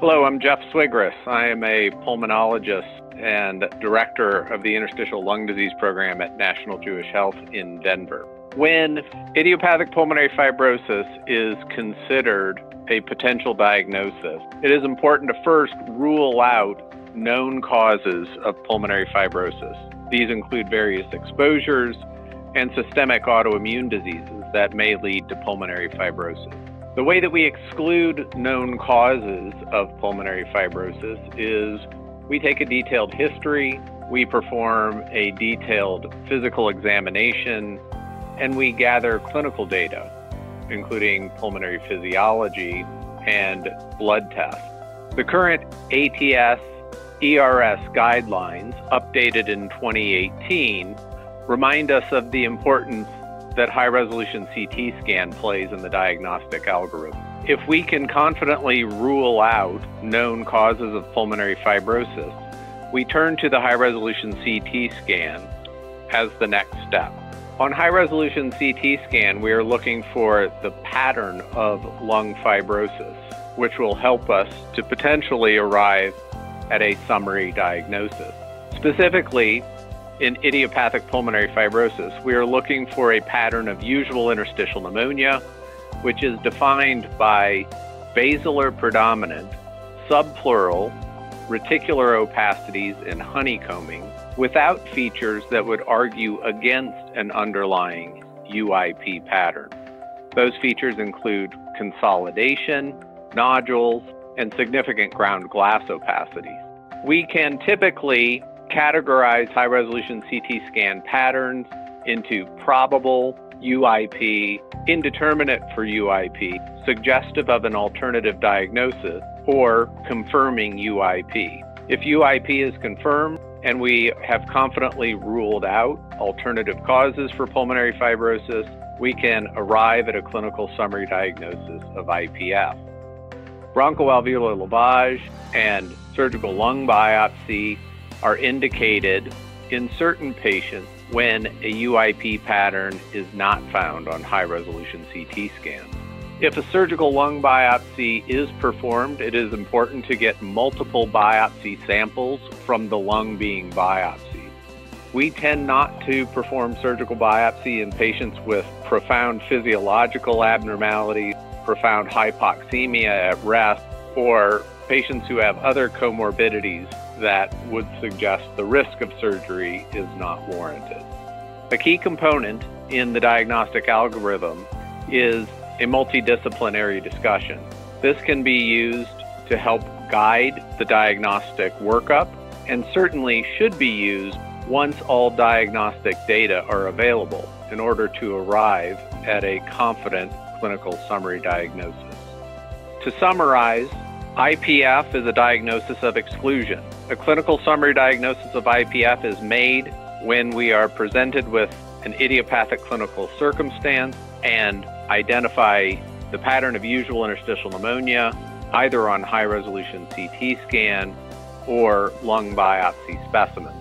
Hello, I'm Jeff Swigris. I am a pulmonologist and director of the Interstitial Lung Disease Program at National Jewish Health in Denver. When idiopathic pulmonary fibrosis is considered a potential diagnosis, it is important to first rule out known causes of pulmonary fibrosis. These include various exposures and systemic autoimmune diseases that may lead to pulmonary fibrosis. The way that we exclude known causes of pulmonary fibrosis is we take a detailed history, we perform a detailed physical examination, and we gather clinical data, including pulmonary physiology and blood tests. The current ATS/ERS guidelines, updated in 2018, remind us of the importance that high-resolution CT scan plays in the diagnostic algorithm. If we can confidently rule out known causes of pulmonary fibrosis, we turn to the high-resolution CT scan as the next step. On high-resolution CT scan, we are looking for the pattern of lung fibrosis, which will help us to potentially arrive at a summary diagnosis. Specifically, in idiopathic pulmonary fibrosis, we are looking for a pattern of usual interstitial pneumonia, which is defined by basilar predominant, subpleural, reticular opacities, and honeycombing, without features that would argue against an underlying UIP pattern. Those features include consolidation, nodules, and significant ground glass opacities. We can typically categorize high-resolution CT scan patterns into probable UIP, indeterminate for UIP, suggestive of an alternative diagnosis, or confirming UIP. If UIP is confirmed and we have confidently ruled out alternative causes for pulmonary fibrosis, we can arrive at a clinical summary diagnosis of IPF. Bronchoalveolar lavage and surgical lung biopsy are indicated in certain patients when a UIP pattern is not found on high-resolution CT scans. If a surgical lung biopsy is performed, it is important to get multiple biopsy samples from the lung being biopsied. We tend not to perform surgical biopsy in patients with profound physiological abnormalities, profound hypoxemia at rest, or patients who have other comorbidities that would suggest the risk of surgery is not warranted. A key component in the diagnostic algorithm is a multidisciplinary discussion. This can be used to help guide the diagnostic workup and certainly should be used once all diagnostic data are available in order to arrive at a confident clinical summary diagnosis. To summarize, IPF is a diagnosis of exclusion. A clinical summary diagnosis of IPF is made when we are presented with an idiopathic clinical circumstance and identify the pattern of usual interstitial pneumonia, either on high-resolution CT scan or lung biopsy specimen.